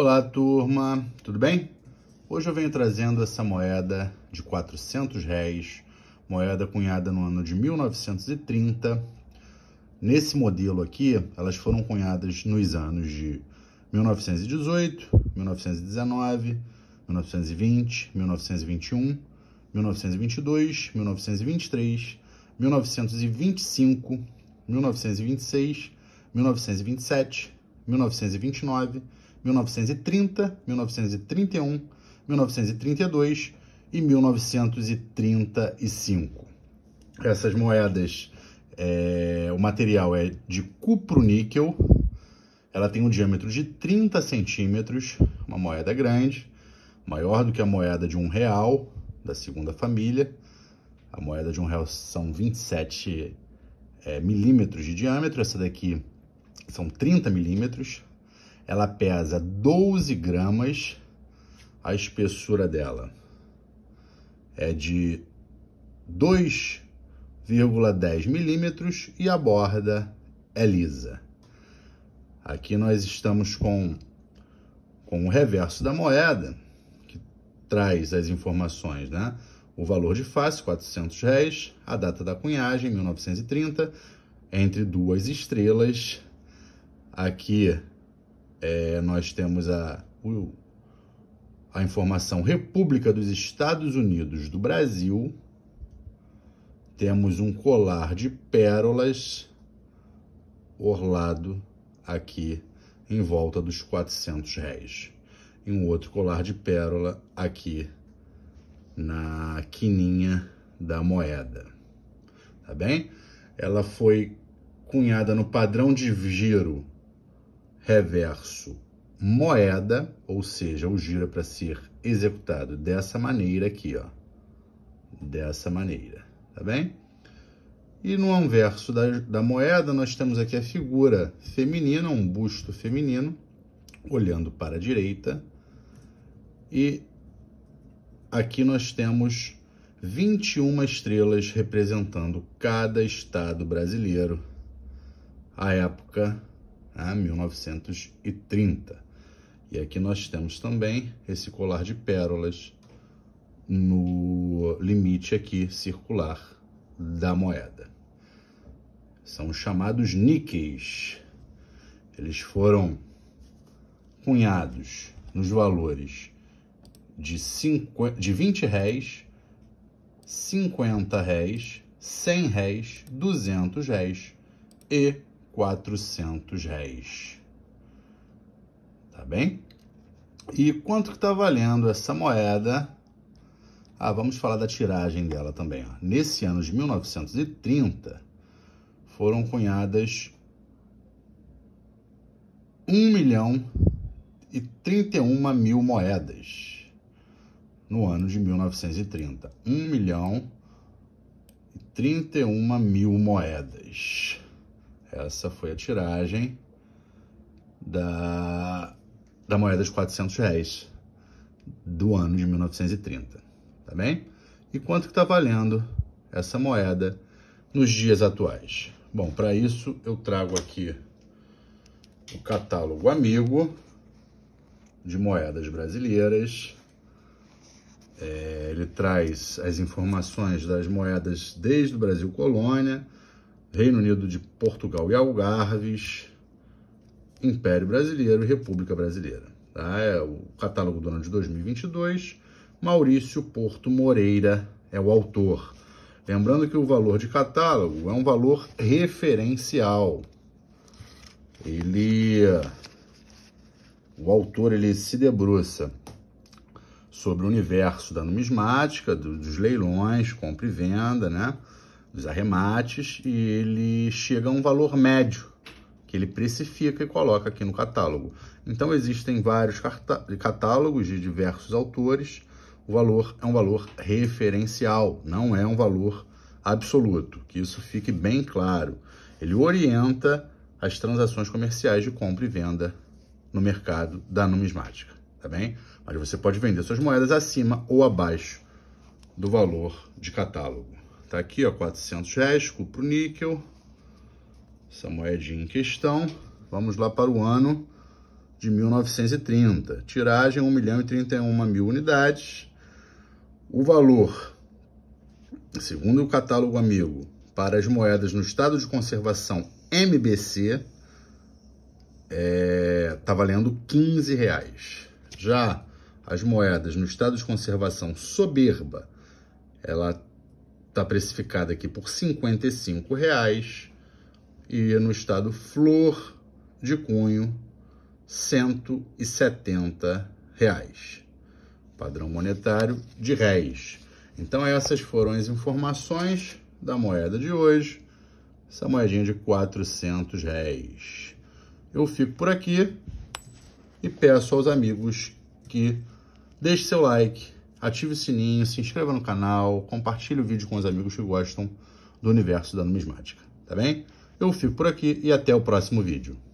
Olá turma, tudo bem? Hoje eu venho trazendo essa moeda de 400 réis, moeda cunhada no ano de 1930. Nesse modelo aqui, elas foram cunhadas nos anos de 1918, 1919, 1920, 1921, 1922, 1923, 1925, 1926, 1927, 1929, 1930, 1931, 1932 e 1935. Essas moedas, o material é de cuproníquel, ela tem um diâmetro de 30 centímetros, uma moeda grande, maior do que a moeda de um real, da segunda família. A moeda de um real são 27 milímetros de diâmetro, essa daqui são 30 milímetros. Ela pesa 12 gramas, a espessura dela é de 2,10 milímetros e a borda é lisa. Aqui nós estamos com o reverso da moeda, que traz as informações, né? O valor de face, 400 réis, a data da cunhagem, 1930, entre duas estrelas. Aqui nós temos a informação República dos Estados Unidos do Brasil. Temos um colar de pérolas orlado aqui em volta dos 400 réis. E um outro colar de pérola aqui na quininha da moeda. Tá bem? Ela foi cunhada no padrão de giro reverso moeda, ou seja, o giro é para ser executado dessa maneira aqui, ó, dessa maneira, tá bem? E no anverso da moeda nós temos aqui a figura feminina, um busto feminino, olhando para a direita, e aqui nós temos 21 estrelas representando cada estado brasileiro, a época 1930. E aqui nós temos também esse colar de pérolas no limite aqui circular da moeda. São chamados níqueis. Eles foram cunhados nos valores de 20 réis, 50 réis, 100 réis, 200 réis e 400 réis, tá bem? E quanto que tá valendo essa moeda? Ah, vamos falar da tiragem dela também, ó. Nesse ano de 1930, foram cunhadas 1.031.000 moedas. No ano de 1930, 1.031.000 moedas. Essa foi a tiragem da moeda de 400 réis do ano de 1930, tá bem? E quanto que está valendo essa moeda nos dias atuais? Bom, para isso eu trago aqui o catálogo amigo de moedas brasileiras. Ele traz as informações das moedas desde o Brasil Colônia, Reino Unido de Portugal e Algarves, Império Brasileiro e República Brasileira. Tá? É o catálogo do ano de 2022, Maurício Porto Moreira é o autor. Lembrando que o valor de catálogo é um valor referencial. O autor se debruça sobre o universo da numismática, dos leilões, compra e venda, né? Dos arremates, e ele chega a um valor médio, que ele precifica e coloca aqui no catálogo. Então, existem vários catálogos de diversos autores, o valor é um valor referencial, não é um valor absoluto, que isso fique bem claro. Ele orienta as transações comerciais de compra e venda no mercado da numismática, tá bem? Mas você pode vender suas moedas acima ou abaixo do valor de catálogo. Tá aqui, ó, 400 réis, cuproníquel, essa moedinha em questão. Vamos lá para o ano de 1930. Tiragem 1.031.000 unidades. O valor, segundo o catálogo amigo, para as moedas no estado de conservação MBC, está valendo R$15. Já as moedas no estado de conservação soberba, ela está precificada aqui por R$55. E no estado flor de cunho, R$170. Padrão monetário de réis. Então essas foram as informações da moeda de hoje. Essa moedinha de R$400. Eu fico por aqui e peço aos amigos que deixem seu like, ative o sininho, se inscreva no canal, compartilhe o vídeo com os amigos que gostam do universo da numismática, tá bem? Eu fico por aqui e até o próximo vídeo.